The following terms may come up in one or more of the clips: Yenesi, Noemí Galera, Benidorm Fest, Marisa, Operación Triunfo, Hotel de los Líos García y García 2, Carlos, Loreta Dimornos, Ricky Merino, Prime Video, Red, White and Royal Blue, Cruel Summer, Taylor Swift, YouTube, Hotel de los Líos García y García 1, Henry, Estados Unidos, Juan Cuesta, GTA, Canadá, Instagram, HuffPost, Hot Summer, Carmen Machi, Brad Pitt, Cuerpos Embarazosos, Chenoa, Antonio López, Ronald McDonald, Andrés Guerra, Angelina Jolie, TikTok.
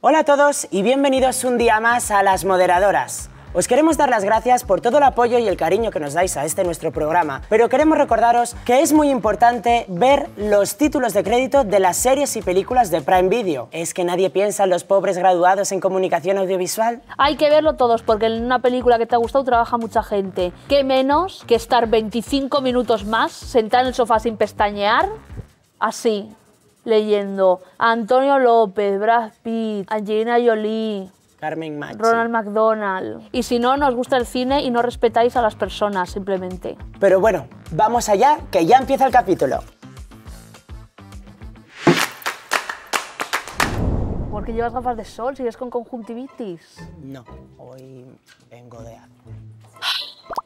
Hola a todos y bienvenidos un día más a Las Moderadoras. Os queremos dar las gracias por todo el apoyo y el cariño que nos dais a este nuestro programa, pero queremos recordaros que es muy importante ver los títulos de crédito de las series y películas de Prime Video. ¿Es que nadie piensa en los pobres graduados en comunicación audiovisual? Hay que verlo todos, porque en una película que te ha gustado trabaja mucha gente. ¿Qué menos que estar 25 minutos más sentada en el sofá sin pestañear? Así, leyendo Antonio López, Brad Pitt, Angelina Jolie, Carmen Machi, Ronald McDonald. Y si no, nos gusta el cine y no respetáis a las personas, simplemente. Pero bueno, vamos allá, que ya empieza el capítulo. ¿Por qué llevas gafas de sol? ¿Sigues con conjuntivitis? No, hoy vengo de...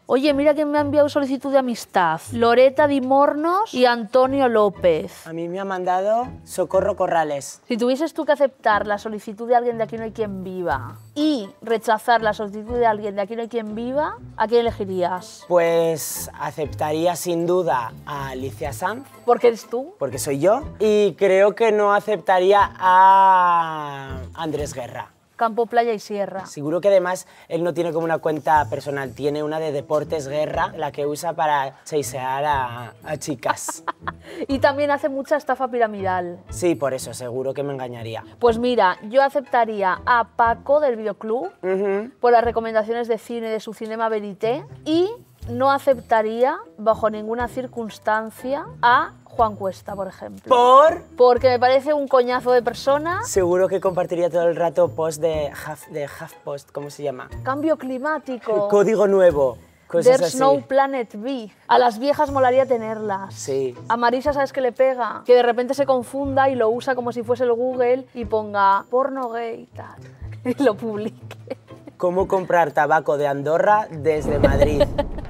Oye, mira que me ha enviado solicitud de amistad. Loreta Dimornos y Antonio López. A mí me ha mandado Socorro Corrales. Si tuvieses tú que aceptar la solicitud de alguien de Aquí no hay quien viva y rechazar la solicitud de alguien de Aquí no hay quien viva, ¿a quién elegirías? Pues aceptaría sin duda a Alicia Sanz. ¿Por qué eres tú? Porque soy yo. Y creo que no aceptaría a Andrés Guerra. Campo, playa y sierra. Seguro que además él no tiene como una cuenta personal, tiene una de Deportes Guerra, la que usa para chasear a chicas. Y también hace mucha estafa piramidal. Sí, por eso, seguro que me engañaría. Pues mira, yo aceptaría a Paco del Videoclub por las recomendaciones de cine de su Cinema Verité y no aceptaría bajo ninguna circunstancia a Juan Cuesta, por ejemplo. ¿Por? Porque me parece un coñazo de persona. Seguro que compartiría todo el rato post de HuffPost, ¿cómo se llama? Cambio climático. Código nuevo. Cosas There's así. No Planet B. A las viejas molaría tenerlas. Sí. A Marisa, ¿sabes qué le pega? Que de repente se confunda y lo usa como si fuese el Google y ponga porno gay y tal. Y lo publique. ¿Cómo comprar tabaco de Andorra desde Madrid?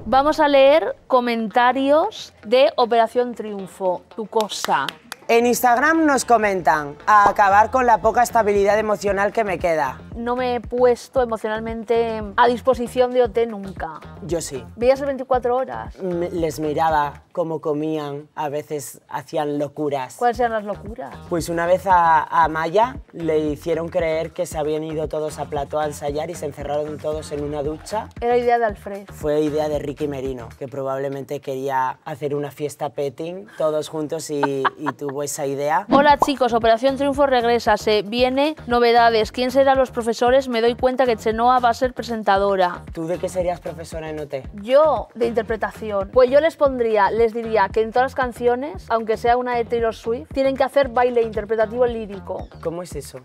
Vamos a leer comentarios de Operación Triunfo, tu cosa. En Instagram nos comentan: a acabar con la poca estabilidad emocional que me queda. No me he puesto emocionalmente a disposición de OT nunca. Yo sí. Veías las 24 horas. Les miraba cómo comían, a veces hacían locuras. ¿Cuáles eran las locuras? Pues una vez a Maya le hicieron creer que se habían ido todos a plató a ensayar y se encerraron todos en una ducha. Era idea de Alfred. Fue idea de Ricky Merino, que probablemente quería hacer una fiesta petting todos juntos y tuvo esa idea. Hola chicos, Operación Triunfo regresa, se viene novedades. ¿Quién será los profesores? Me doy cuenta que Chenoa va a ser presentadora. ¿Tú de qué serías profesora en OT? Yo, de interpretación. Pues yo les diría que en todas las canciones, aunque sea una de Taylor Swift, tienen que hacer baile interpretativo lírico. ¿Cómo es eso?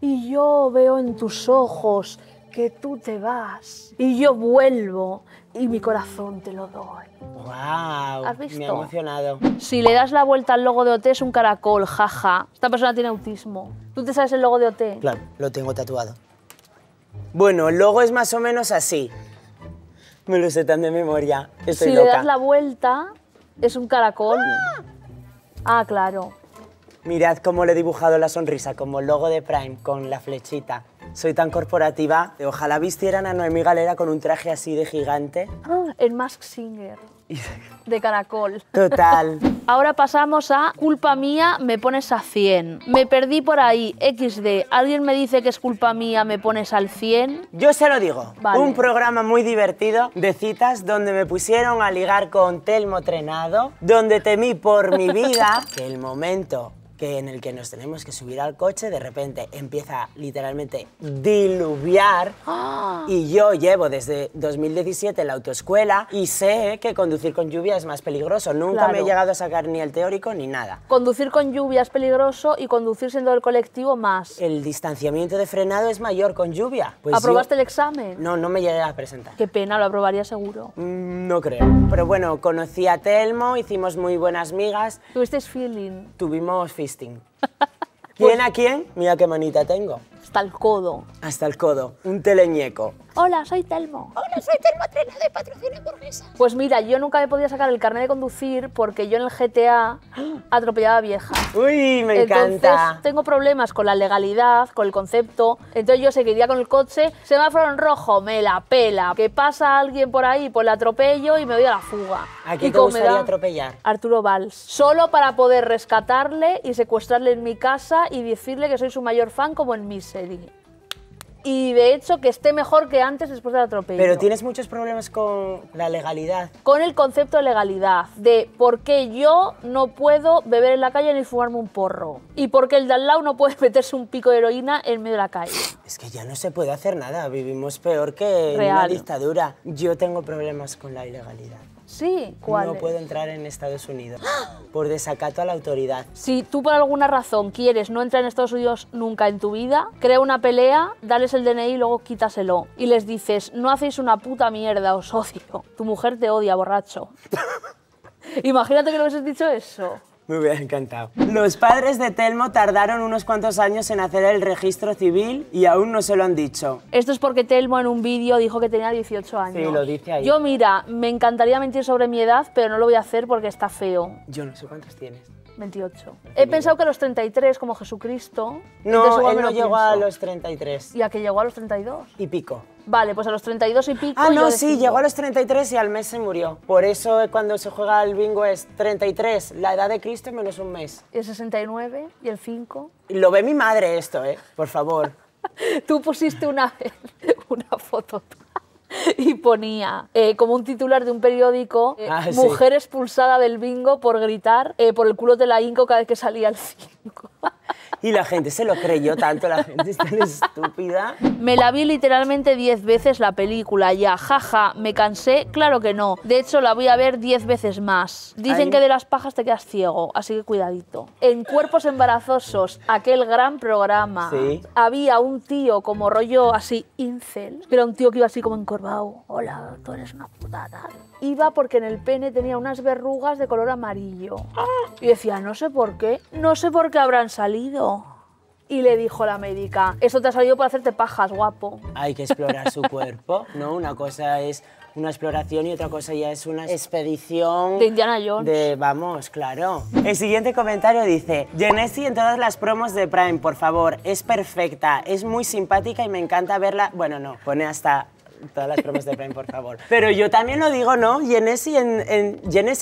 Y yo veo en tus ojos que tú te vas y yo vuelvo y mi corazón te lo doy. ¡Guau! ¿Has visto? Me ha emocionado. Si le das la vuelta al logo de OT es un caracol, jaja. Esta persona tiene autismo. ¿Tú te sabes el logo de OT? Claro, lo tengo tatuado. Bueno, el logo es más o menos así. Me lo sé tan de memoria. Estoy si loca. Le das la vuelta, es un caracol. ¡Ah! Ah, claro. Mirad cómo le he dibujado la sonrisa, como el logo de Prime, con la flechita. Soy tan corporativa. Ojalá vistieran a Noemí Galera con un traje así de gigante. Ah, el Mask Singer. De caracol. Total. Ahora pasamos a Culpa Mía, me pones a 100. Me perdí por ahí, XD. ¿Alguien me dice que es culpa mía, me pones al 100? Yo se lo digo. Vale. Un programa muy divertido de citas donde me pusieron a ligar con Telmo Trenado, donde temí por mi vida que el momento en el que nos tenemos que subir al coche, de repente empieza literalmente a diluviar. ¡Ah! Y yo llevo desde 2017 en la autoescuela y sé que conducir con lluvia es más peligroso. Nunca me he llegado a sacar ni el teórico ni nada. Conducir con lluvia es peligroso y conducir siendo del colectivo más. El distanciamiento de frenado es mayor con lluvia. Pues ¿aprobaste el examen? No, no me llegué a presentar. Qué pena, lo aprobaría seguro. No creo. Pero bueno, conocí a Telmo, hicimos muy buenas migas. ¿Tuvisteis feeling? Tuvimos feeling. ¿Quién a quién? Mira qué manita tengo. Hasta el codo. Hasta el codo. Un teleñeco. Hola, soy Telmo. Hola, soy Telmo Atrena de Patrocina Burguesa. Pues mira, yo nunca me podía sacar el carnet de conducir porque yo en el GTA atropellaba viejas. Uy, me encanta. Tengo problemas con la legalidad, con el concepto. Entonces yo seguiría con el coche, semáforo en rojo, me la pela. Que pasa alguien por ahí, pues la atropello y me voy a la fuga. ¿A quién te gustaría atropellar? Arturo Valls. Solo para poder rescatarle y secuestrarle en mi casa y decirle que soy su mayor fan como en Misery. Y de hecho que esté mejor que antes después del atropello. Pero tienes muchos problemas con la legalidad. Con el concepto de legalidad, de por qué yo no puedo beber en la calle ni fumarme un porro. Y por qué el de al lado no puede meterse un pico de heroína en medio de la calle. Es que ya no se puede hacer nada, vivimos peor que en una dictadura. Yo tengo problemas con la ilegalidad. Sí, ¿cuál? No puedo entrar en Estados Unidos por desacato a la autoridad. Si tú por alguna razón quieres no entrar en Estados Unidos nunca en tu vida, crea una pelea, dales el DNI y luego quítaselo. Y les dices, no hacéis una puta mierda, os odio. Tu mujer te odia, borracho. Imagínate que no hubieses dicho eso. Me hubiera encantado. Los padres de Telmo tardaron unos cuantos años en hacer el registro civil y aún no se lo han dicho. Esto es porque Telmo en un vídeo dijo que tenía 18 años. Sí, lo dice ahí. Yo, mira, me encantaría mentir sobre mi edad, pero no lo voy a hacer porque está feo. Yo no sé cuántos tienes. 28. He pensado que a los 33, como Jesucristo... No, él no llegó a los 33. ¿Y a que llegó a los 32? Y pico. Vale, pues a los 32 y pico... Ah, no, sí, llegó a los 33 y al mes se murió. Por eso cuando se juega el bingo es 33, la edad de Cristo menos un mes. Y el 69 y el 5. Lo ve mi madre esto, por favor. Tú pusiste una vez una foto... Y ponía como un titular de un periódico, mujer expulsada del bingo por gritar por el culo de la Inco cada vez que salía el 5. Y la gente se lo creyó tanto, la gente es tan estúpida. Me la vi literalmente 10 veces la película, ya, jaja, me cansé, claro que no. De hecho, la voy a ver 10 veces más. Dicen que de las pajas te quedas ciego, así que cuidadito. En Cuerpos Embarazosos, aquel gran programa, había un tío como rollo así, incel, que era un tío que iba así como encorvado. Hola, tú eres una putada. Iba porque en el pene tenía unas verrugas de color amarillo. Y decía, no sé por qué habrán salido. Y le dijo la médica, eso te ha salido para hacerte pajas, guapo. Hay que explorar su cuerpo, ¿no? Una cosa es una exploración y otra cosa ya es una expedición... De Indiana Jones. Vamos, claro. El siguiente comentario dice, Yenesi en todas las promos de Prime, por favor, es perfecta, es muy simpática y me encanta verla... Bueno, no, pone hasta... Todas las promos de Prime, por favor. Pero yo también lo digo, ¿no? Yenesi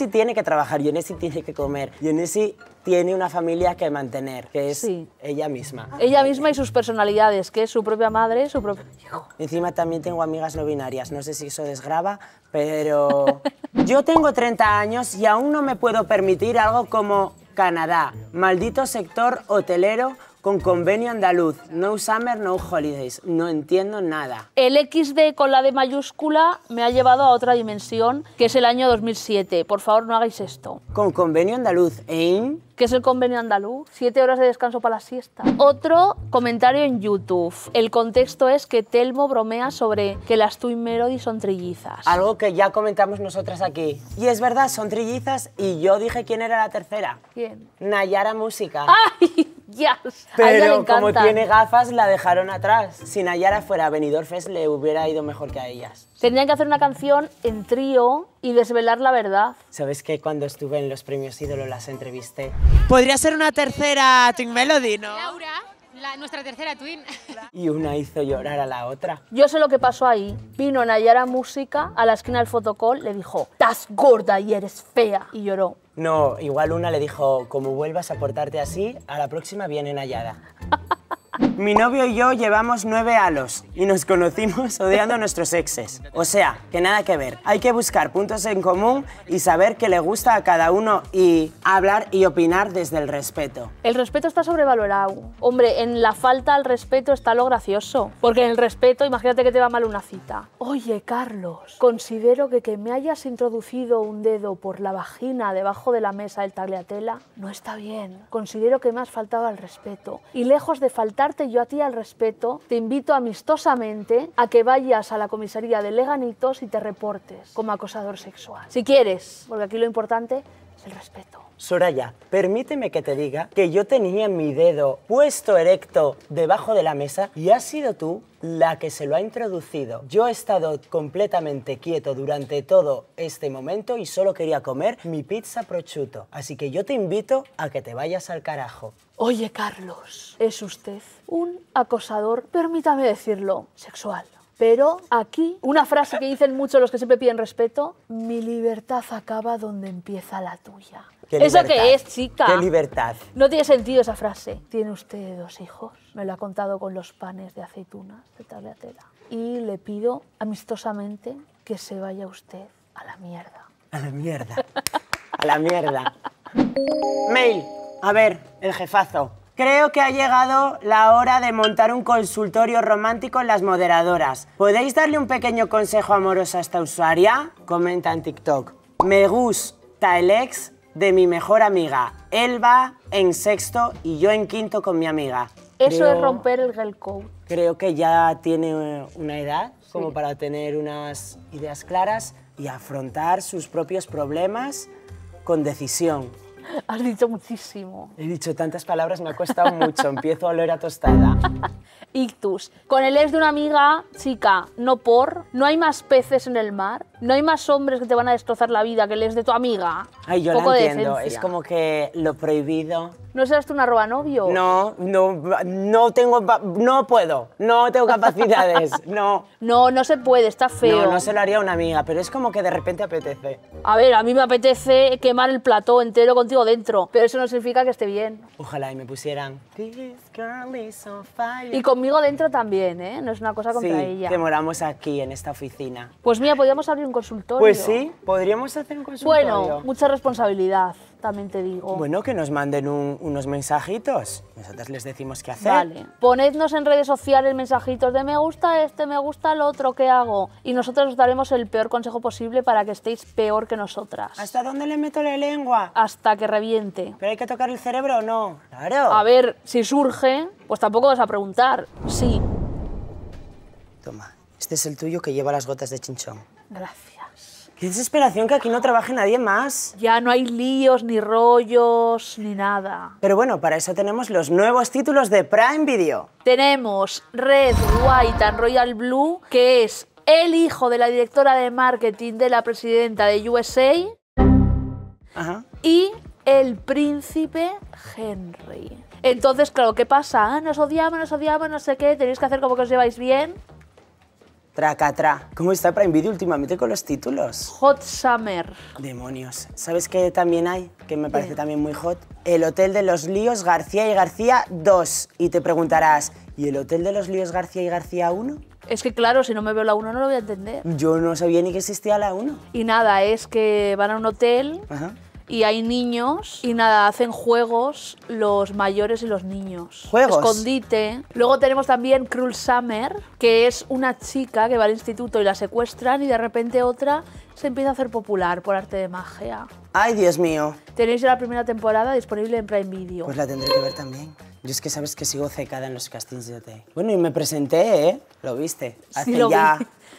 tiene que trabajar, Yenesi tiene que comer, Yenesi tiene una familia que mantener, que es ella misma. Ella misma y sus personalidades, que es su propia madre, su propio hijo. Encima también tengo amigas no binarias, no sé si eso desgrava, pero... Yo tengo 30 años y aún no me puedo permitir algo como Canadá, maldito sector hotelero, con convenio andaluz, no summer, no holidays, no entiendo nada. El XD con la D mayúscula me ha llevado a otra dimensión, que es el año 2007. Por favor, no hagáis esto. Con convenio andaluz, ¿eh? ¿Qué es el convenio andaluz? 7 horas de descanso para la siesta. Otro comentario en YouTube. El contexto es que Telmo bromea sobre que las Twin Melody son trillizas. Algo que ya comentamos nosotras aquí. Y es verdad, son trillizas y yo dije quién era la tercera. ¿Quién? Nayara Música. ¡Ay! Yes. Pero como tiene gafas la dejaron atrás. Si Nayara fuera Benidorm Fest le hubiera ido mejor que a ellas. Tenían que hacer una canción en trío y desvelar la verdad. ¿Sabes que cuando estuve en los premios Ídolo las entrevisté? Podría ser una tercera Twin Melody, ¿no? Laura, nuestra tercera Twin. Y una hizo llorar a la otra. Yo sé lo que pasó ahí. Vino Nayara Música a la esquina del fotocall, le dijo, estás gorda y eres fea. Y lloró. No, igual una le dijo, como vuelvas a portarte así, a la próxima viene Nayara. Mi novio y yo llevamos 9 alos y nos conocimos odiando a nuestros exes. O sea, que nada que ver. Hay que buscar puntos en común y saber qué le gusta a cada uno y hablar y opinar desde el respeto. El respeto está sobrevalorado. Hombre, en la falta al respeto está lo gracioso. Porque en el respeto, imagínate que te va mal una cita. Oye, Carlos, considero que me hayas introducido un dedo por la vagina debajo de la mesa del tagliatela no está bien. Considero que me has faltado al respeto. Y lejos de faltar yo a ti al respeto, te invito amistosamente a que vayas a la comisaría de Leganitos y te reportes como acosador sexual. Si quieres, porque aquí lo importante el respeto. Soraya, permíteme que te diga que yo tenía mi dedo puesto erecto debajo de la mesa y has sido tú la que se lo ha introducido. Yo he estado completamente quieto durante todo este momento y solo quería comer mi pizza prosciutto. Así que yo te invito a que te vayas al carajo. Oye, Carlos, es usted un acosador, permítame decirlo, sexual. Pero aquí, una frase que dicen mucho los que siempre piden respeto, mi libertad acaba donde empieza la tuya. ¿Eso qué es, chica? ¡Qué libertad! No tiene sentido esa frase. Tiene usted dos hijos. Me lo ha contado con los panes de aceitunas de Tagliatella. Y le pido amistosamente que se vaya usted a la mierda. A la mierda. A la mierda. Mail. A ver, el jefazo. Creo que ha llegado la hora de montar un consultorio romántico en Las Moderadoras. ¿Podéis darle un pequeño consejo amoroso a esta usuaria? Comenta en TikTok. Me gusta el ex de mi mejor amiga. Él va en sexto y yo en quinto con mi amiga. Eso es romper el girl code. Creo que ya tiene una edad como para tener unas ideas claras y afrontar sus propios problemas con decisión. Has dicho muchísimo. He dicho tantas palabras, me ha costado mucho. Empiezo a oler a tostada. Ictus. Con el ex de una amiga, chica, no hay más peces en el mar, no hay más hombres que te van a destrozar la vida que el ex de tu amiga. Ay, yo lo entiendo. Es como que lo prohibido. ¿No serás tú una arroba novio? No tengo capacidades, no. No se puede, está feo. No se lo haría a una amiga, pero es como que de repente apetece. A ver, a mí me apetece quemar el plató entero contigo dentro, pero eso no significa que esté bien. Ojalá y me pusieran... Y conmigo dentro también, ¿eh? No es una cosa contra ella. Sí, que moramos aquí, en esta oficina. Pues mira, podríamos abrir un consultorio. Pues sí, podríamos hacer un consultorio. Bueno, mucha responsabilidad. También te digo. Bueno, que nos manden unos mensajitos. Nosotros les decimos qué hacer. Vale. Ponednos en redes sociales mensajitos de me gusta este, me gusta el otro, ¿qué hago? Y nosotros os daremos el peor consejo posible para que estéis peor que nosotras. ¿Hasta dónde le meto la lengua? Hasta que reviente. ¿Pero hay que tocar el cerebro o no? Claro. A ver, si surge, pues tampoco vas a preguntar. Sí. Toma, este es el tuyo que lleva las gotas de chinchón. Gracias. ¡Qué desesperación que aquí no trabaje nadie más! Ya no hay líos, ni rollos, ni nada. Pero bueno, para eso tenemos los nuevos títulos de Prime Video. Tenemos Red, White and Royal Blue, que es el hijo de la directora de marketing de la presidenta de USA. Ajá. Y el príncipe Henry. Entonces, claro, ¿qué pasa? Ah, nos odiamos, no sé qué, tenéis que hacer como que os lleváis bien. Tracatra. ¿Cómo está Prime Video últimamente con los títulos? Hot Summer. Demonios. ¿Sabes qué también hay? Que me parece también muy hot. El Hotel de los Líos García y García 2. Y te preguntarás, ¿y el Hotel de los Líos García y García 1? Es que claro, si no me veo la 1 no lo voy a entender. Yo no sabía ni que existía la 1. Y nada, es que van a un hotel... Ajá. Y hay niños y nada, hacen juegos los mayores y los niños. ¿Juegos? Escondite. Luego tenemos también Cruel Summer, que es una chica que va al instituto y la secuestran y de repente otra se empieza a hacer popular por arte de magia. ¡Ay, Dios mío! Tenéis la primera temporada disponible en Prime Video. Pues la tendré que ver también. Yo es que sabes que sigo cecada en los castings de OT. Bueno, y me presenté, ¿eh? Lo viste. Hace ya...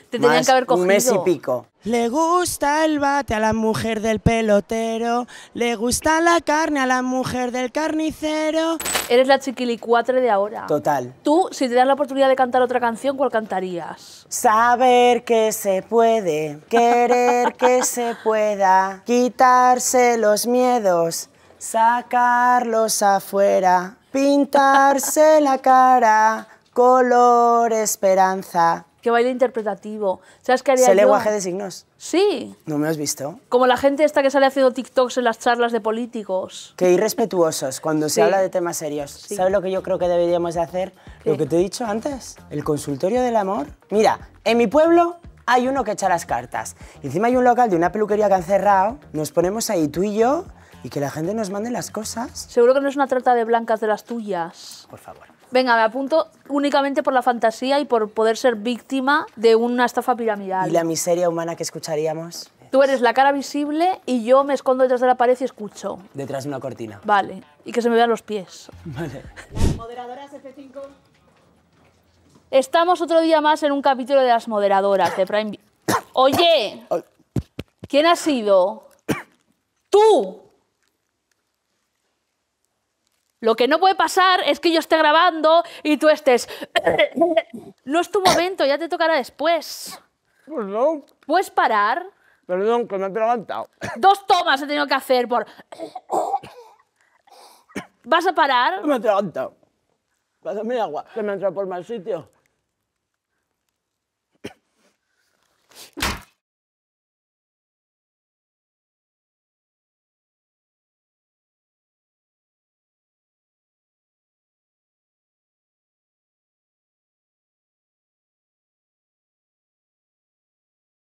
Te tenían que haber cogido. Un mes y pico. Le gusta el bate a la mujer del pelotero, le gusta la carne a la mujer del carnicero. Eres la chiquilicuatre de ahora. Total. Tú, si te das la oportunidad de cantar otra canción, ¿cuál cantarías? Saber que se puede, querer que se pueda, quitarse los miedos, sacarlos afuera, pintarse la cara, color esperanza. Que baile interpretativo. ¿Sabes qué haría yo? ¿Es el lenguaje de signos? Sí. ¿No me has visto? Como la gente esta que sale haciendo TikToks en las charlas de políticos. Qué irrespetuosos cuando se habla de temas serios. Sí. ¿Sabes lo que yo creo que deberíamos de hacer? ¿Qué? Lo que te he dicho antes, el consultorio del amor. Mira, en mi pueblo hay uno que echa las cartas. Y encima hay un local de una peluquería que han cerrado. Nos ponemos ahí tú y yo y que la gente nos mande las cosas. Seguro que no es una trata de blancas de las tuyas. Por favor. Venga, me apunto únicamente por la fantasía y por poder ser víctima de una estafa piramidal. ¿Y la miseria humana que escucharíamos? Tú eres la cara visible y yo me escondo detrás de la pared y escucho. Detrás de una cortina. Vale, y que se me vean los pies. Vale. Las Moderadoras F5. Estamos otro día más en un capítulo de Las Moderadoras de Prime Video. ¡Oye! ¿Quién ha sido? ¡Tú! Lo que no puede pasar es que yo esté grabando y tú estés... No es tu momento, ya te tocará después. Pues no. ¿Puedes parar? Perdón, que me he levantado. 2 tomas he tenido que hacer por... ¿Vas a parar? Me he levantado. Pásame agua, que me transforma el sitio.